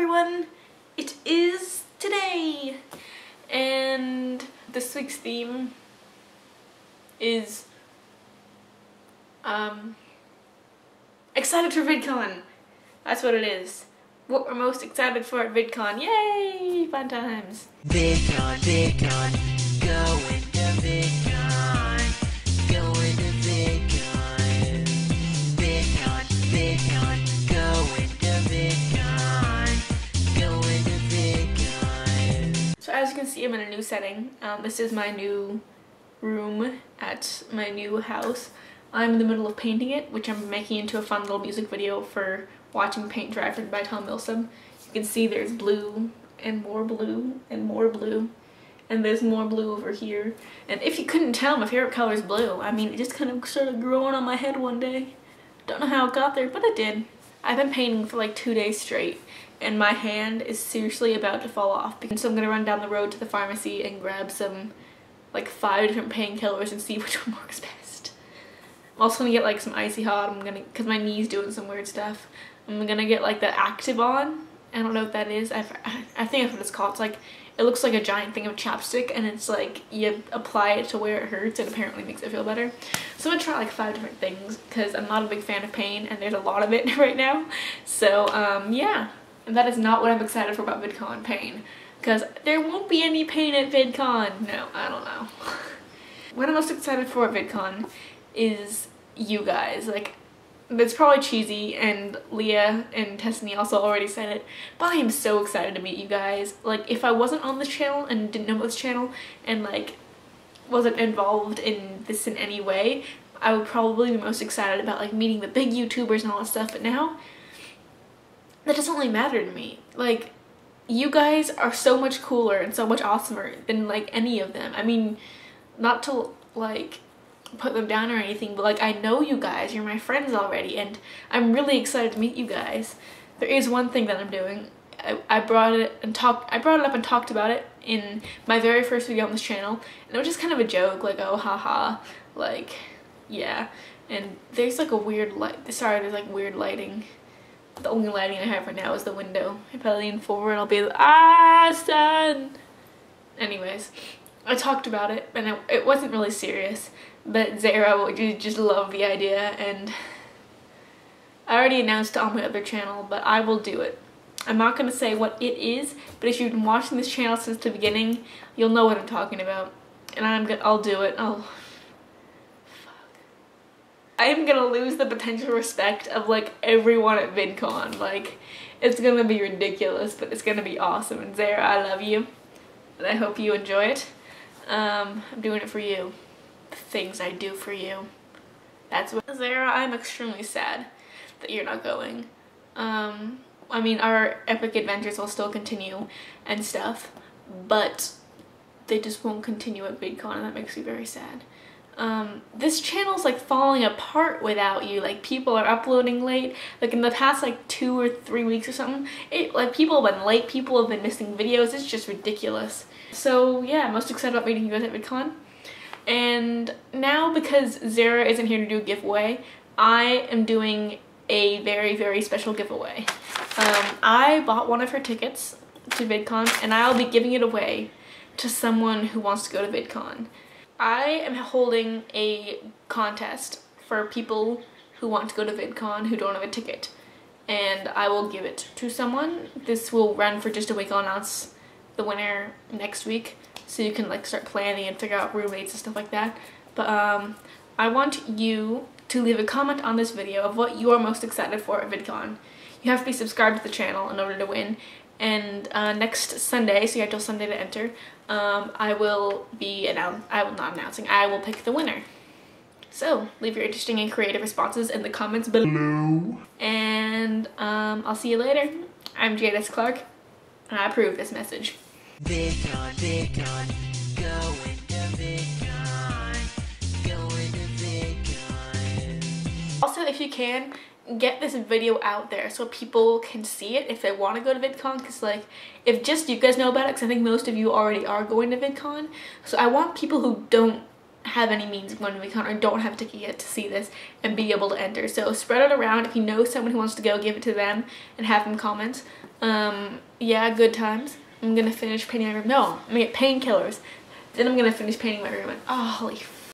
everyone! It is today! And this week's theme is excited for VidCon! That's what it is. What we're most excited for at VidCon. Yay! Fun times! VidCon, VidCon, going to VidCon, going to VidCon, VidCon, VidCon, going to VidCon, going to VidCon. So as you can see, I'm in a new setting. This is my new room at my new house. I'm in the middle of painting it, which I'm making into a fun little music video for watching paint dry by Tom Milsom. You can see there's blue and more blue and more blue, and there's more blue over here. And if you couldn't tell, my favorite color is blue. I mean, it just kind of started growing on my head one day. Don't know how it got there, but it did. I've been painting for like 2 days straight, and my hand is seriously about to fall off. So I'm gonna run down the road to the pharmacy and grab some like 5 different painkillers and see which one works best. I'm also gonna get like some Icy Hot. Cause my knee's doing some weird stuff. I'm gonna get like that Activon. I don't know what that is. I think that's what it's called. It's like, it looks like a giant thing of chapstick, and it's like you apply it to where it hurts and apparently makes it feel better. So I'm gonna try like 5 different things because I'm not a big fan of pain and there's a lot of it right now. So yeah, and that is not what I'm excited for about VidCon, pain. Because there won't be any pain at VidCon. No, I don't know. What I'm most excited for at VidCon is you guys. Like, it's probably cheesy, and Leah and Tessany also already said it, but I am so excited to meet you guys. Like, if I wasn't on this channel and didn't know about this channel and like wasn't involved in this in any way, I would probably be most excited about like meeting the big YouTubers and all that stuff, but now that doesn't really matter to me. Like, you guys are so much cooler and so much awesomer than like any of them. I mean, not to like put them down or anything, but like, I know you guys, you're my friends already, and I'm really excited to meet you guys. There is one thing that I'm doing. I brought it up and talked about it in my very first video on this channel, and it was just kind of a joke, like, oh haha, like, yeah. And there's like a weird light, sorry, there's like weird lighting. The only lighting I have right now is the window. If I lean forward, I'll be like, ah, son. Anyways, I talked about it, and it wasn't really serious, but Zara just loved the idea, and I already announced it on my other channel, but I will do it. I'm not going to say what it is, but if you've been watching this channel since the beginning, you'll know what I'm talking about, and I'll do it. Oh, fuck. I am going to lose the potential respect of, like, everyone at VidCon. Like, it's going to be ridiculous, but it's going to be awesome, and Zara, I love you, and I hope you enjoy it. I'm doing it for you. The things I do for you. That's what, Zara, I'm extremely sad that you're not going. I mean, our epic adventures will still continue and stuff, but they just won't continue at VidCon, and that makes me very sad. This channel's like falling apart without you. Like, people are uploading late. Like, in the past like 2 or 3 weeks or something, like, people have been late, people have been missing videos. It's just ridiculous. So yeah, most excited about meeting you guys at VidCon. And now, because Zara isn't here to do a giveaway, I am doing a very, very special giveaway. I bought one of her tickets to VidCon, and I'll be giving it away to someone who wants to go to VidCon. I am holding a contest for people who want to go to VidCon who don't have a ticket, and I will give it to someone. This will run for just a week on us, the winner next week. So you can like start planning and figure out roommates and stuff like that. But I want you to leave a comment on this video of what you are most excited for at VidCon. You have to be subscribed to the channel in order to win. And next Sunday, so you have till Sunday to enter, I will pick the winner. So leave your interesting and creative responses in the comments below. Hello. And I'll see you later. I'm Jade S. Clark, and I approve this message. VidCon, VidCon, going to VidCon, going to VidCon. Also, if you can, get this video out there so people can see it if they want to go to VidCon, because like, if just you guys know about it, because I think most of you already are going to VidCon, so I want people who don't have any means of going to VidCon or don't have a ticket yet to see this and be able to enter. So spread it around. If you know someone who wants to go, give it to them and have them comment. Yeah, good times. I'm gonna finish painting my room. No, I'm gonna get painkillers. Then I'm gonna finish painting my room. And, oh, holy